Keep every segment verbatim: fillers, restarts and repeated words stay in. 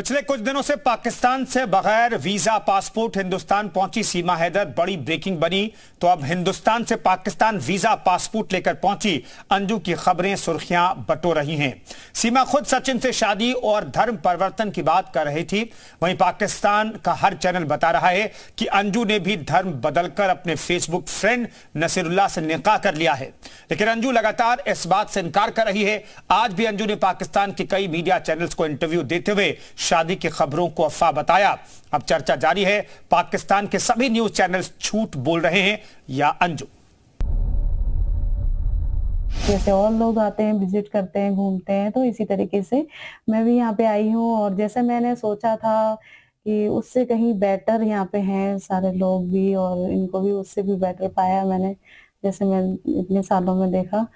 पिछले कुछ दिनों से पाकिस्तान से बगैर वीजा पासपोर्ट हिंदुस्तान पहुंची सीमा हैदर बड़ी ब्रेकिंग बनी। तो अब हिंदुस्तान से पाकिस्तान वीजा पासपोर्ट लेकर पहुंची अंजू की खबरें सुर्खियां बटो रही हैं। सीमा खुद सचिन से शादी और धर्म परिवर्तन की बात कर रही थी, वहीं पाकिस्तान का हर चैनल बता रहा है कि अंजू ने भी धर्म बदलकर अपने फेसबुक फ्रेंड नसरुल्लाह से निकाह कर लिया है, लेकिन अंजू लगातार इस बात से इनकार कर रही है। आज भी अंजू ने पाकिस्तान के कई मीडिया चैनल्स को इंटरव्यू देते हुए शादी की खबरों को अफवाह बताया। अब चर्चा जारी है, पाकिस्तान के सभी न्यूज चैनल्स झूठ बोल रहे हैं या अंजू? जैसे और लोग आते हैं, विजिट करते हैं, घूमते हैं, तो इसी तरीके से मैं भी यहाँ पे आई हूँ और जैसे मैंने सोचा था कि उससे कहीं बेटर यहाँ पे हैं सारे लोग भी, और इनको भी उससे भी बेटर पाया मैंने, जैसे मैं इतने सालों में देखा।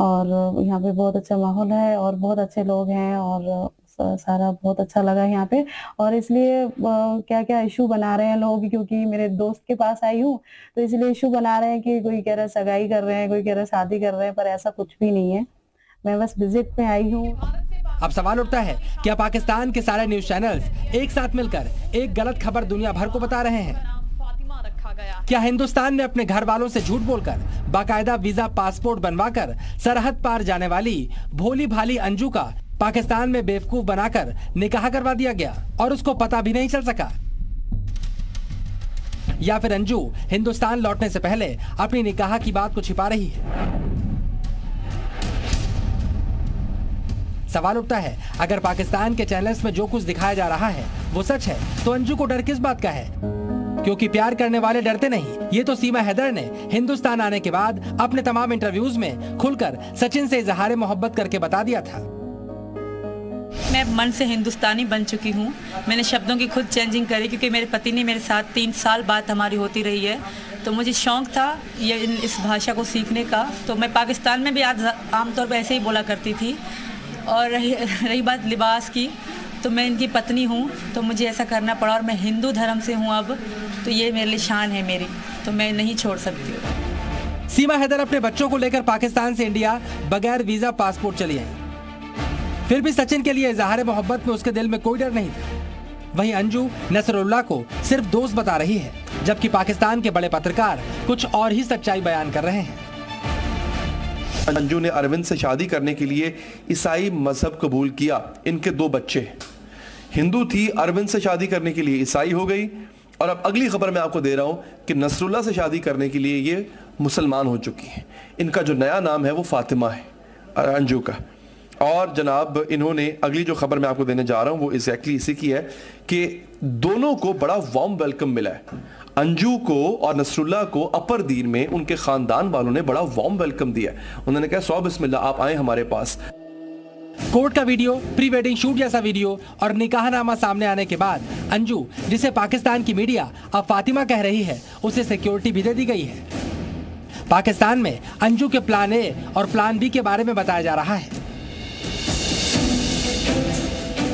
और यहाँ पे बहुत अच्छा माहौल है और बहुत अच्छे लोग हैं और सारा बहुत अच्छा लगा यहाँ पे। और इसलिए क्या क्या इशू बना रहे हैं लोग, क्योंकि मेरे दोस्त के पास आई हूँ तो इसलिए इशू बना रहे हैं कि कोई कह रहा है सगाई कर रहे हैं, कोई कह रहा है शादी कर रहे हैं, पर ऐसा कुछ भी नहीं है। मैं बस विजिट पे आई हूँ। अब सवाल उठता है, क्या पाकिस्तान के सारे न्यूज चैनल्स एक साथ मिलकर एक गलत खबर दुनिया भर को बता रहे हैं? क्या हिंदुस्तान ने अपने घर वालों से झूठ बोलकर बाकायदा वीजा पासपोर्ट बनवाकर सरहद पार जाने वाली भोली भाली अंजू का पाकिस्तान में बेवकूफ बनाकर निकाह करवा दिया गया और उसको पता भी नहीं चल सका? या फिर अंजू हिंदुस्तान लौटने से पहले अपनी निकाह की बात को छिपा रही है? सवाल उठता है, अगर पाकिस्तान के चैनल्स में जो कुछ दिखाया जा रहा है वो सच है तो अंजू को डर किस बात का है? क्योंकि प्यार करने वाले डरते नहीं, ये तो सीमा हैदर ने हिंदुस्तान आने के बाद अपने तमाम इंटरव्यूज में खुलकर सचिन से इजहार मोहब्बत करके बता दिया था। मैं मन से हिंदुस्तानी बन चुकी हूँ। मैंने शब्दों की खुद चेंजिंग करी, क्योंकि मेरे पति ने मेरे साथ तीन साल बाद हमारी होती रही है, तो मुझे शौक़ था ये इस भाषा को सीखने का। तो मैं पाकिस्तान में भी आज आमतौर पर ऐसे ही बोला करती थी। और रही रही बात लिबास की, तो मैं इनकी पत्नी हूँ तो मुझे ऐसा करना पड़ा, और मैं हिंदू धर्म से हूँ अब, तो ये मेरे लिए शान है मेरी, तो मैं नहीं छोड़ सकती हूँ। सीमा हैदर अपने बच्चों को लेकर पाकिस्तान से इंडिया बगैर वीज़ा पासपोर्ट चली आई, फिर भी सचिन के लिए इजहार मोहब्बत में उसके दिल में कोई डर नहीं था। वहीं अंजू नसरुल्लाह को सिर्फ दोस्त बता रही है, जबकि पाकिस्तान के बड़े पत्रकार कुछ और ही सच्चाई बयान कर रहे हैं। अंजू ने अरविंद से शादी करने के लिए ईसाई मजहब कबूल किया। इनके दो बच्चे, हिंदू थी, अरविंद से शादी करने के लिए ईसाई हो गई, और अब अगली खबर मैं आपको दे रहा हूँ कि नसरुल्लाह से शादी करने के लिए ये मुसलमान हो चुकी है। इनका जो नया नाम है वो फातिमा है, अंजू का। और जनाब इन्होंने अगली जो खबर मैं आपको देने जा रहा हूं वो एग्जैक्टली इसी की है कि दोनों को बड़ा वार्म वेलकम मिला है। अंजू को और नसरुल्लाह को अपर दीन में उनके खानदान वालों ने बड़ा वार्म वेलकम दिया। उन्होंने कहा सौ बिस्मिल्लाह आप आए हमारे पास। कोर्ट का वीडियो, प्री वेडिंग शूट जैसा वीडियो और निकाहनामा सामने आने के बाद अंजू, जिसे पाकिस्तान की मीडिया अब फातिमा कह रही है, उसे सिक्योरिटी भी दे दी गई है। पाकिस्तान में अंजू के प्लान ए और प्लान बी के बारे में बताया जा रहा है।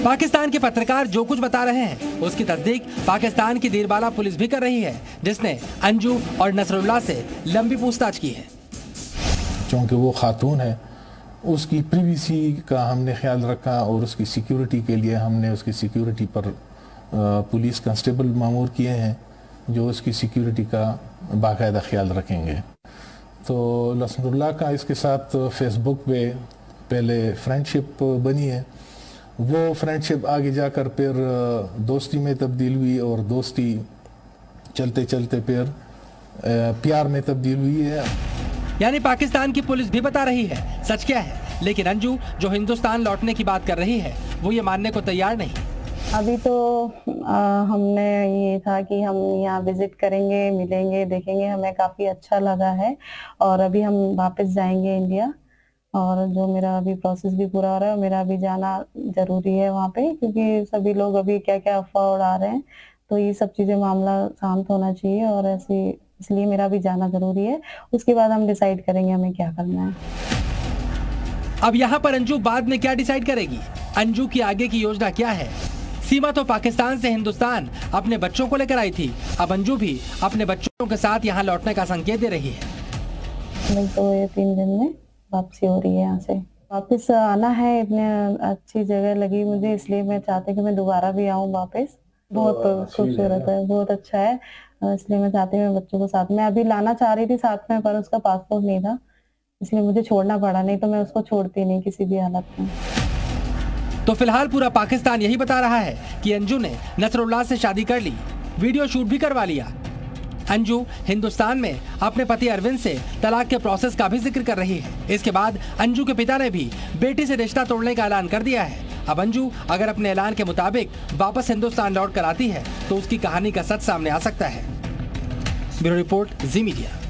पाकिस्तान के पत्रकार जो कुछ बता रहे हैं उसकी तस्दीक पाकिस्तान की दीरबाला पुलिस भी कर रही है, जिसने अंजू और नसरुल्लाह से लंबी पूछताछ की है। क्योंकि वो खातून है, उसकी प्रिवेसी का हमने ख्याल रखा और उसकी सिक्योरिटी के लिए हमने उसकी सिक्योरिटी पर पुलिस कांस्टेबल मामूर किए हैं जो उसकी सिक्योरिटी का बाकायदा ख्याल रखेंगे। तो नसरुल्लाह का इसके साथ फेसबुक पे पहले फ्रेंडशिप बनी है, वो फ्रेंडशिप आगे जाकर फिर दोस्ती में तब्दील हुई और दोस्ती चलते चलते फिर प्यार में तब्दील हुई है। यानी पाकिस्तान की पुलिस भी बता रही है सच क्या है, लेकिन अंजू जो हिंदुस्तान लौटने की बात कर रही है वो ये मानने को तैयार नहीं। अभी तो आ, हमने ये था कि हम यहाँ विजिट करेंगे, मिलेंगे, देखेंगे, हमें काफ़ी अच्छा लगा है और अभी हम वापस जाएंगे इंडिया। और जो मेरा अभी प्रोसेस भी पूरा हो रहा है, मेरा अभी जाना जरूरी है वहाँ पे, क्योंकि सभी लोग अभी क्या क्या अफवाह उड़ा रहे हैं, तो ये सब चीज़ें मामला शांत होना चाहिए और ऐसी, इसलिए मेरा भी जाना जरूरी है। उसके बाद हम डिसाइड करेंगे हमें क्या करना है। अब यहाँ पर अंजू बाद में क्या डिसाइड करेगी, अंजू की आगे की योजना क्या है? सीमा तो पाकिस्तान से हिंदुस्तान अपने बच्चों को लेकर आई थी, अब अंजू भी अपने बच्चों के साथ यहाँ लौटने का संकेत दे रही है। तो ये तीन दिन में वापसी हो रही है यहाँ से। वापस आना है, इतने अच्छी जगह लगी मुझे, इसलिए मैं चाहती कि मैं दोबारा भी आऊँ वापस। बहुत खूबसूरत है, बहुत अच्छा है, इसलिए मैं चाहती हूँ बच्चों को साथ में अभी लाना चाह रही थी साथ में, पर उसका पासपोर्ट नहीं था इसलिए मुझे छोड़ना पड़ा, नहीं तो मैं उसको छोड़ती नहीं किसी भी हालत में। तो फिलहाल पूरा पाकिस्तान यही बता रहा है कि अंजू ने नसरुल्लाह से शादी कर ली, वीडियो शूट भी करवा लिया। अंजू हिंदुस्तान में अपने पति अरविंद से तलाक के प्रोसेस का भी जिक्र कर रही है। इसके बाद अंजू के पिता ने भी बेटी से रिश्ता तोड़ने का ऐलान कर दिया है। अब अंजू अगर अपने ऐलान के मुताबिक वापस हिंदुस्तान लौट कर आती है तो उसकी कहानी का सच सामने आ सकता है। Bureau report, Zee media.